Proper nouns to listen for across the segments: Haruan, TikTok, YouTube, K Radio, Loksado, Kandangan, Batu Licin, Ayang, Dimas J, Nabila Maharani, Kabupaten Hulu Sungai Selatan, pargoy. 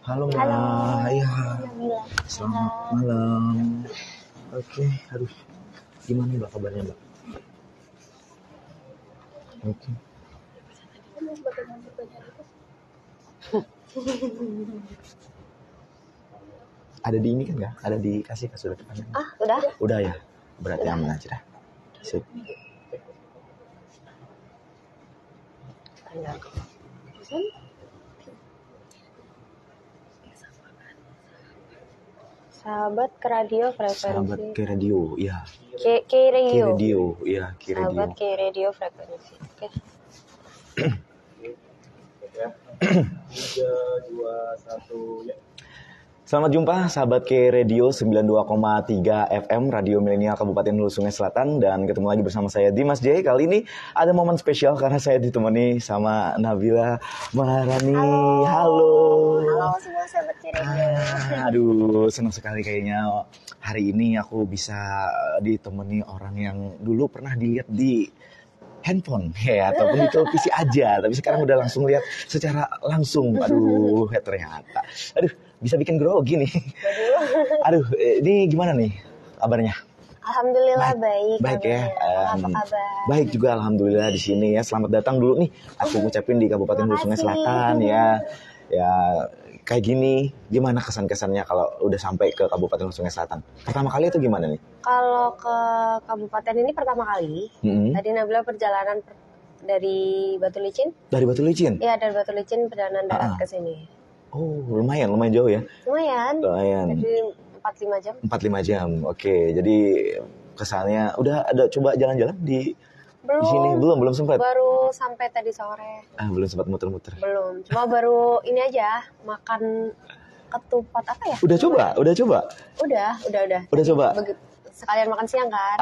Halo, Mbak. Iya. Selamat malam. Oke, aduh. Gimana Mbak kabarnya, Mbak? Oke. Ada di ini kan, enggak? Ada dikasih kan sudah depannya? Ah, udah. Udah ya. Berarti aman aja dah. Sip. Tanya ke sahabat K Radio frekuensi. Sahabat K Radio, iya. K Radio. K Radio, iya, K Radio. Sahabat K Radio frekuensi. Oke. 3, 2, 1, ya. Selamat jumpa sahabat K Radio 92,3 FM Radio Milenial Kabupaten Hulu Sungai Selatan, dan ketemu lagi bersama saya Dimas J. Kali ini ada momen spesial karena saya ditemani sama Nabila Maharani. Halo. Halo semua sahabat K Radio. Aduh, senang sekali kayaknya hari ini aku bisa ditemani orang yang dulu pernah dilihat di handphone ya, ataupun itu PC aja, tapi sekarang udah langsung lihat secara langsung. Aduh, ya ternyata aduh, bisa bikin grogi nih. Aduh, ini gimana nih kabarnya? Alhamdulillah baik ya. Apa kabar? Baik juga alhamdulillah di sini ya. Selamat datang dulu nih aku ucapin di Kabupaten Hulu Sungai Selatan ya. Ya kayak gini, gimana kesan-kesannya kalau udah sampai ke Kabupaten Hulu Sungai Selatan? Pertama kali itu gimana nih? Kalau ke kabupaten ini pertama kali, tadi Nabila perjalanan dari Batu Licin. Dari Batu Licin? Iya, dari Batu Licin perjalanan darat ke sini. Oh, lumayan jauh ya? Lumayan. Jadi 4-5 jam. 4-5 jam, oke. Jadi kesannya, udah ada coba jalan-jalan di... Belum, di sini belum sempat. Baru sampai tadi sore. Belum sempat muter-muter. Belum, cuma baru ini aja makan ketupat apa ya? Udah coba. Udah coba. Sekalian makan siang kan.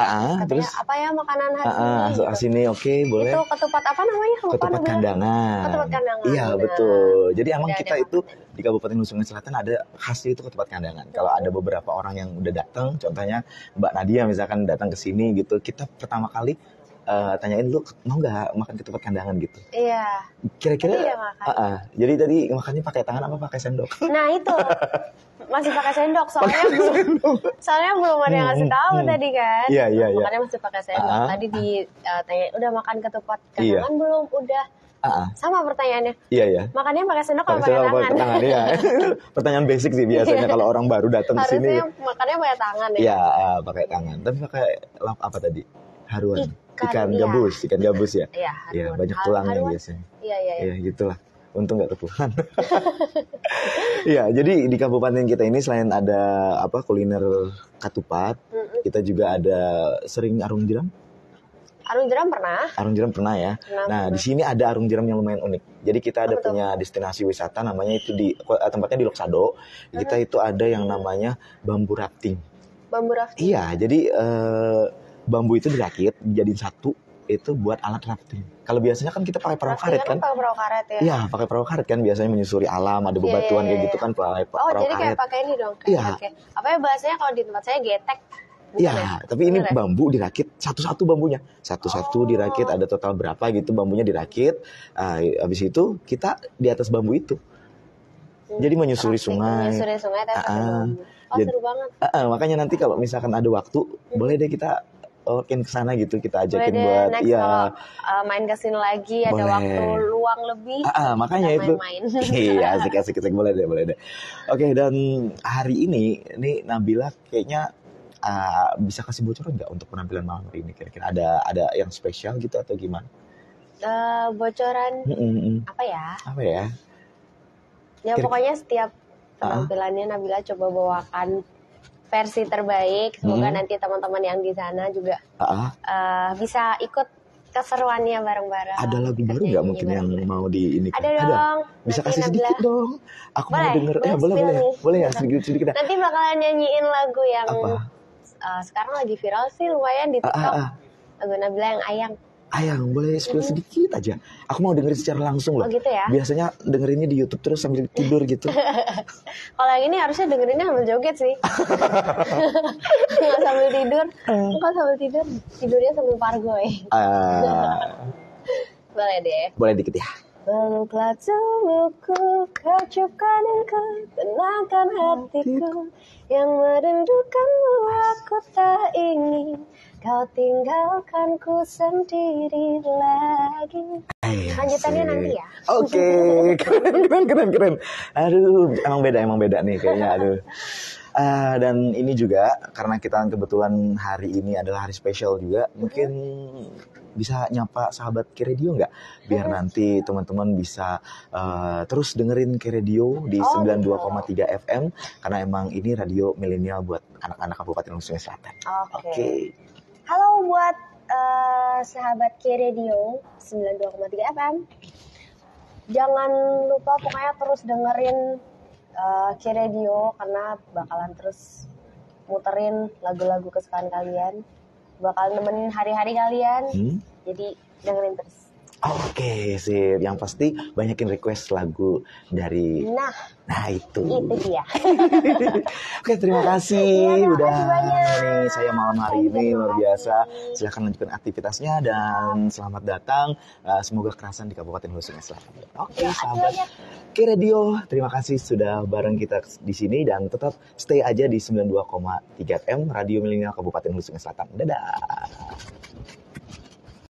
Terus apa ya makanan hari ini? Sini oke, boleh. Itu ketupat apa namanya? Ketupat Kandangan. Ketupat Kandangan. Iya, betul. Jadi emang kita itu di Kabupaten Hulu Sungai Selatan ada khasnya itu ketupat Kandangan. Kalau ada beberapa orang yang udah datang, contohnya Mbak Nadia misalkan datang ke sini gitu, kita pertama kali tanyain lu mau nggak makan ketupat Kandangan gitu? Iya. Kira-kira? Jadi tadi makannya pakai tangan apa pakai sendok? Nah itu masih pakai sendok soalnya belum ada yang ngasih tahu tadi kan. Iya. Makanya masih pakai sendok. Tadi ditanyain udah makan ketupat Kandangan belum? Udah. Sama pertanyaannya. Iya. Makannya pakai sendok atau pakai tangan? Iya. Pertanyaan basic sih biasanya kalau orang baru datang ke sini. Harusnya makannya pakai tangan ya. Iya, pakai tangan. Tapi pakai apa tadi? Haruan. Ikan gabus ya. Iya, banyak tulangnya biasanya. Iya. Ya, gitulah. Untung nggak ketuhan. Iya, jadi di kabupaten kita ini selain ada kuliner ketupat, kita juga ada sering arung jeram. Arung jeram pernah ya. Nah, di sini ada arung jeram yang lumayan unik. Jadi kita ada punya destinasi wisata namanya itu tempatnya di Loksado. Kita itu ada yang namanya bambu rafting. Iya, jadi bambu itu dirakit dijadiin satu itu buat alat rafting. Kalau biasanya kan kita pakai perahu karet kan? Pakai perahu karet ya. Iya, pakai perahu karet kan biasanya menyusuri alam, ada bebatuan kayak gitu kan perahu karet. Oh, jadi kayak pakai ini dong. Iya. Apa ya bahasanya kalau di tempat saya getek. Iya, tapi ini bambu dirakit satu-satu bambunya. Satu-satu dirakit, ada total berapa gitu bambunya dirakit. Habis itu kita di atas bambu itu. Jadi menyusuri sungai. Menyusuri sungai tapi bambu. Oh, seru banget. Makanya nanti kalau misalkan ada waktu, boleh deh kita kesana gitu, kita ajakin boleh buat next ya kalau, main kesini lagi boleh. Ada waktu luang lebih makanya itu main-main. Iya, asik boleh deh. Oke, dan hari ini Nabila kayaknya bisa kasih bocoran nggak untuk penampilan malam hari ini, kira-kira ada yang spesial gitu atau gimana? Bocoran apa ya? Ya pokoknya setiap penampilannya Nabila coba bawakan versi terbaik, semoga nanti teman-teman yang di sana juga bisa ikut keseruannya bareng-bareng. Ada lagu baru nggak mungkin yang mau di ini? Ada dong. Bisa kasih sedikit dong. Aku mau denger. Boleh ya sedikit. Nanti bakalan nyanyiin lagu yang sekarang lagi viral sih lumayan di TikTok. Lagu Nabila yang Ayang, boleh spill sedikit aja. Aku mau dengerin secara langsung loh. Oh gitu ya? Biasanya dengerinnya di YouTube terus sambil tidur gitu. Kalau yang ini harusnya dengerinnya sambil joget sih. Nggak sambil tidur. Kalau sambil tidur, tidurnya sambil pargoy. Boleh deh. Boleh dikit ya? Peluklah tubuhku, kau cupkan engkau, tenangkan hatiku. Yang merindukanmu aku tak ingin, kau tinggalkanku sendiri lagi. Lanjutannya nanti ya. Oke, keren. Aduh, emang beda nih kayaknya, aduh. Dan ini juga karena kita kebetulan hari ini adalah hari spesial juga, mungkin bisa nyapa sahabat K Radio nggak? Biar nanti teman-teman bisa terus dengerin K Radio di 92,3 FM karena emang ini radio milenial buat anak-anak Kabupaten Hulu Sungai Selatan. Oke. Halo buat sahabat K Radio 92,3 FM. Jangan lupa pokoknya terus dengerin K Radio karena bakalan terus muterin lagu-lagu kesukaan kalian. Bakal nemenin hari-hari kalian, jadi dengerin terus. Oke, sip. Yang pasti banyakin request lagu dari... Nah itu. Itu dia. Oke, terima kasih. Udah nih saya malam hari ini luar biasa. Silahkan lanjutkan aktivitasnya dan selamat datang. Semoga kerasan di Kabupaten Hulu Sungai Selatan. Oke, sahabat K Radio, terima kasih sudah bareng kita di sini dan tetap stay aja di 92,3 FM Radio Milenial Kabupaten Hulu Sungai Selatan. Dadah.